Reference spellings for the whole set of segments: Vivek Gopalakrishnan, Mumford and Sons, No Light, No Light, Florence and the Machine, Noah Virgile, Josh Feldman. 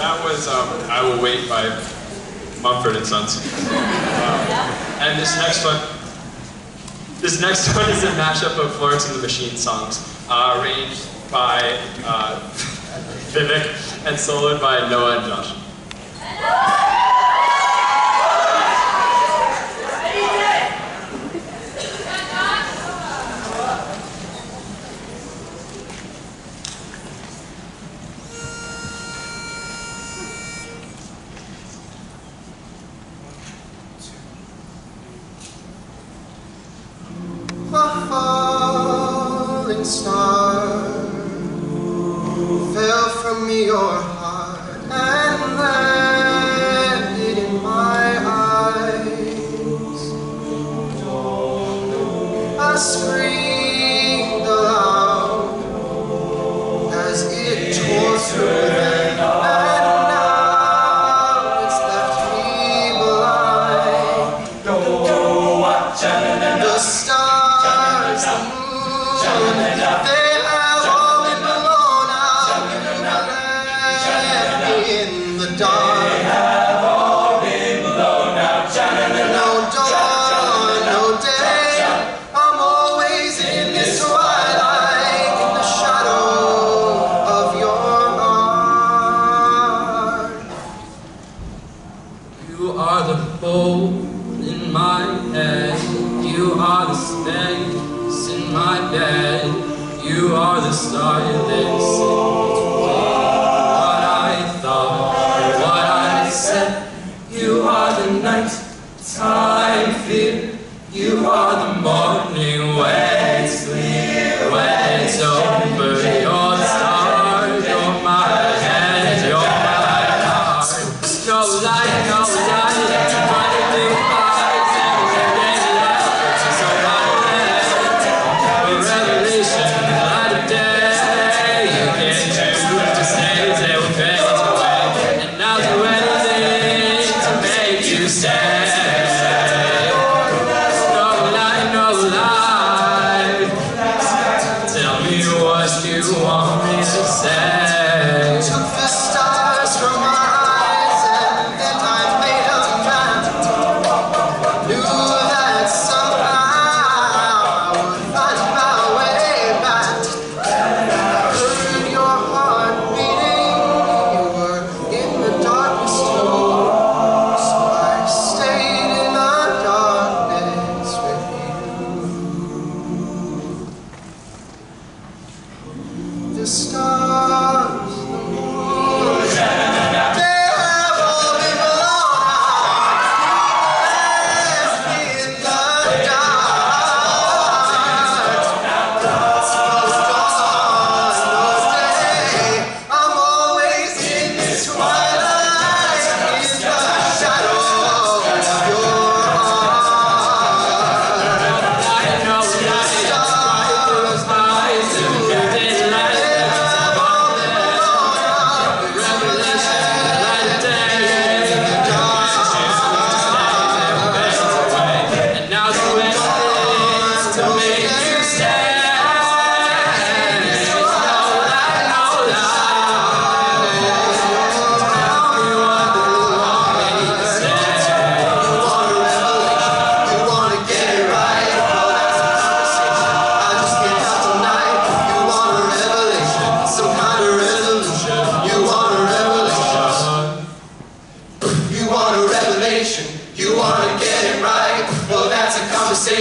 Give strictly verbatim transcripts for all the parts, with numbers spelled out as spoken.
that was um, I Will Wait by Mumford and Sons. Um, and this next one, this next one is a mashup of Florence and the Machine songs, uh, arranged by uh, Vivek and soloed by Noah and Josh. Star fell from your heart and landed in my eyes. I screamed aloud as it tore through them, and now it's that feeble eye. Don't watch out, the stars, the moon, they have all been blown out and left in the dark. They have all been blown out. No dawn, no day. I'm always in this twilight, in the shadow of your heart. You are the hole in my head. You are the space in my bed. You are the star in this. What I thought, what I said. You are the night time fear. You are the morning when it's clear, when it's over. You're the star, you're my head, you're my heart. Go light, go light.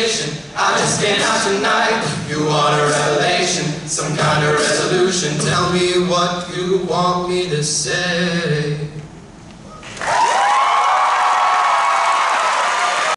I just can't out tonight. You want a revelation, some kind of resolution. Tell me what you want me to say.